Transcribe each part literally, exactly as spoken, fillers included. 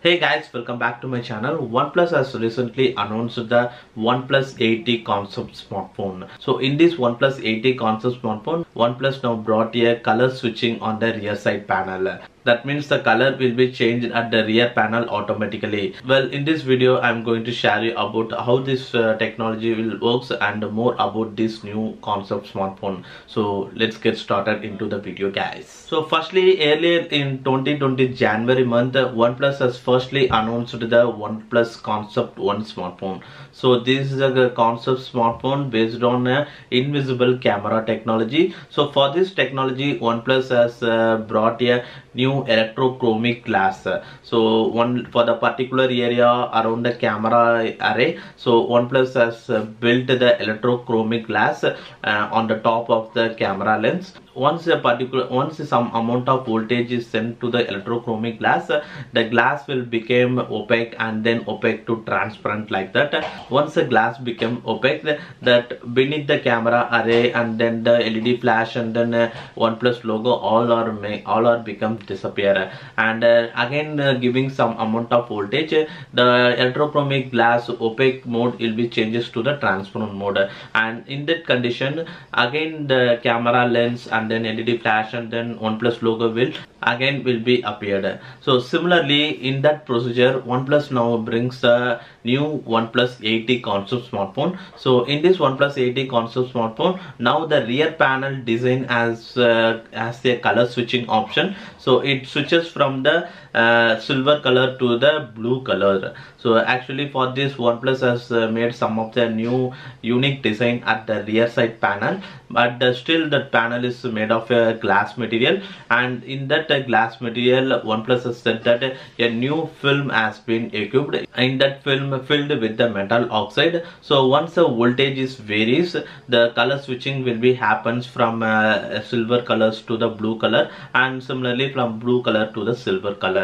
Hey guys, welcome back to my channel. OnePlus has recently announced the OnePlus eight T concept smartphone. So in this OnePlus eight T concept smartphone, OnePlus now brought a color switching on the rear side panel. That means the color will be changed at the rear panel automatically. Well, in this video I'm going to share you about how this uh, technology will works and more about this new concept smartphone. So let's get started into the video guys. So firstly, earlier in twenty twenty January month, OnePlus has firstly announced the OnePlus Concept One smartphone. So this is a concept smartphone based on a invisible camera technology. So for this technology, OnePlus has uh, brought a new electrochromic glass. So one for the particular area around the camera array. So OnePlus has uh, built the electrochromic glass uh, on the top of the camera lens. Once a particular once some amount of voltage is sent to the electrochromic glass, uh, the glass will become opaque and then opaque to transparent like that. Once the glass become opaque, that beneath the camera array and then the L E D flash and then uh, OnePlus logo all are may all are become disappear, and uh, again uh, giving some amount of voltage, uh, the electrochromic glass opaque mode will be changes to the transparent mode, and in that condition again the camera lens and then L E D flash and then OnePlus logo will again will be appeared. So similarly, in that procedure, OnePlus now brings the new OnePlus eight T concept smartphone. So in this OnePlus eight T concept smartphone, now the rear panel design has uh, has a color switching option. So it switches from the uh, silver color to the blue color. So actually for this, OnePlus has uh, made some of the new unique design at the rear side panel, but uh, still that panel is made of a uh, glass material, and in that uh, glass material OnePlus has said that uh, a new film has been equipped, in that film filled with the metal oxide. So once the voltage is varies, the color switching will be happens from uh, silver colors to the blue color, and similarly from blue color to the silver color.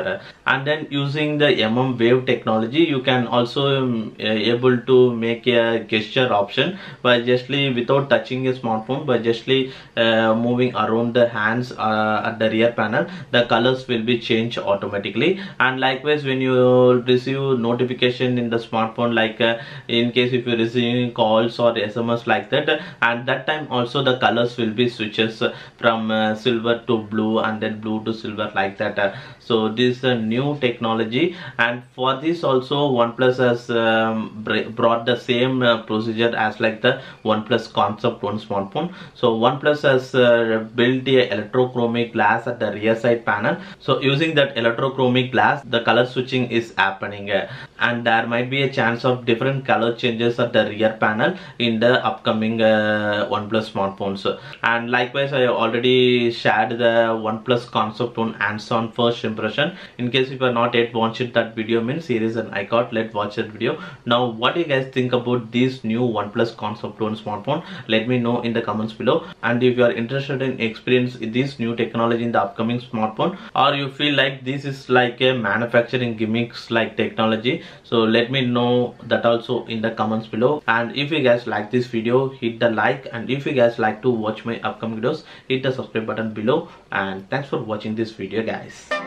And then using the mm wave technology, you can also um, able to make a gesture option by justly without touching a smartphone, by justly uh, moving around the hands uh, at the rear panel, the colors will be changed automatically. And likewise, when you receive notification in the smartphone, like uh, in case if you receive calls or S M S like that, at that time also the colors will be switches from uh, silver to blue and then blue to silver like that. So this is a new technology, and for this also OnePlus has um, brought the same uh, procedure as like the OnePlus Concept One smartphone. So OnePlus has uh, built a electrochromic glass at the rear side panel. So using that electrochromic glass, the color switching is happening, uh, and there might be a chance of different color changes at the rear panel in the upcoming uh, OnePlus smartphones. And likewise, I already shared the OnePlus Concept One hands-on first impression. In case if you are not yet watching that video, means here is an icon. Let's watch that video. Now, what do you guys think about this new OnePlus Concept One smartphone? Let me know in the comments below. And if you are interested in experience this new technology in the upcoming smartphone, or you feel like this is like a manufacturing gimmicks like technology, so let me know that also in the comments below. And if you guys like this video, hit the like, and if you guys like to watch my upcoming videos, hit the subscribe button below, and thanks for watching this video guys.